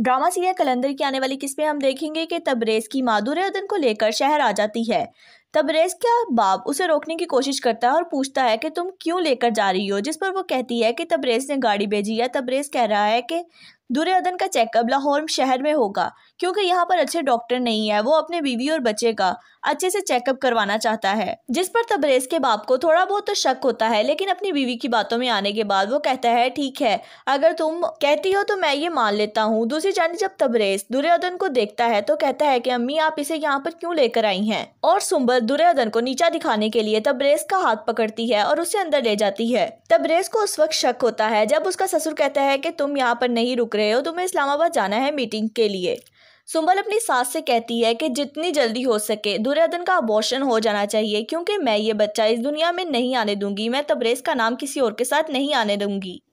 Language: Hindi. ड्रामा सीरियल कलंदर की आने वाली किस्में हम देखेंगे कि तबरेज की माधुरी अदन को लेकर शहर आ जाती है। तबरेज का बाप उसे रोकने की कोशिश करता है और पूछता है कि तुम क्यों लेकर जा रही हो, जिस पर वो कहती है कि तबरेज ने गाड़ी भेजी है। तबरेज कह रहा है कि दुर्योधन का चेकअप लाहौर शहर में होगा क्योंकि यहाँ पर अच्छे डॉक्टर नहीं है। वो अपने बीवी और बच्चे का अच्छे से चेकअप करवाना चाहता है, जिस पर तबरेज के बाप को थोड़ा बहुत तो शक होता है, लेकिन अपनी बीवी की बातों में आने के बाद वो कहता है ठीक है, अगर तुम कहती हो तो मैं ये मान लेता हूँ। दूसरी जानब जब तबरेज दुर्योधन को देखता है तो कहता है कि अम्मी आप इसे यहाँ पर क्यों लेकर आई हैं, और सुम्बर दुर्योधन को नीचा दिखाने के लिए तबरेज का हाथ पकड़ती है और उसे अंदर ले जाती है। तबरेज को उस वक्त शक होता है जब उसका ससुर कहता है कि तुम यहाँ पर नहीं रुक रहे हो, तुम्हें इस्लामाबाद जाना है मीटिंग के लिए। सुंबल अपनी सास से कहती है कि जितनी जल्दी हो सके दुर्योधन का अबॉर्शन हो जाना चाहिए, क्योंकि मैं ये बच्चा इस दुनिया में नहीं आने दूंगी। मैं तबरेज का नाम किसी और के साथ नहीं आने दूंगी।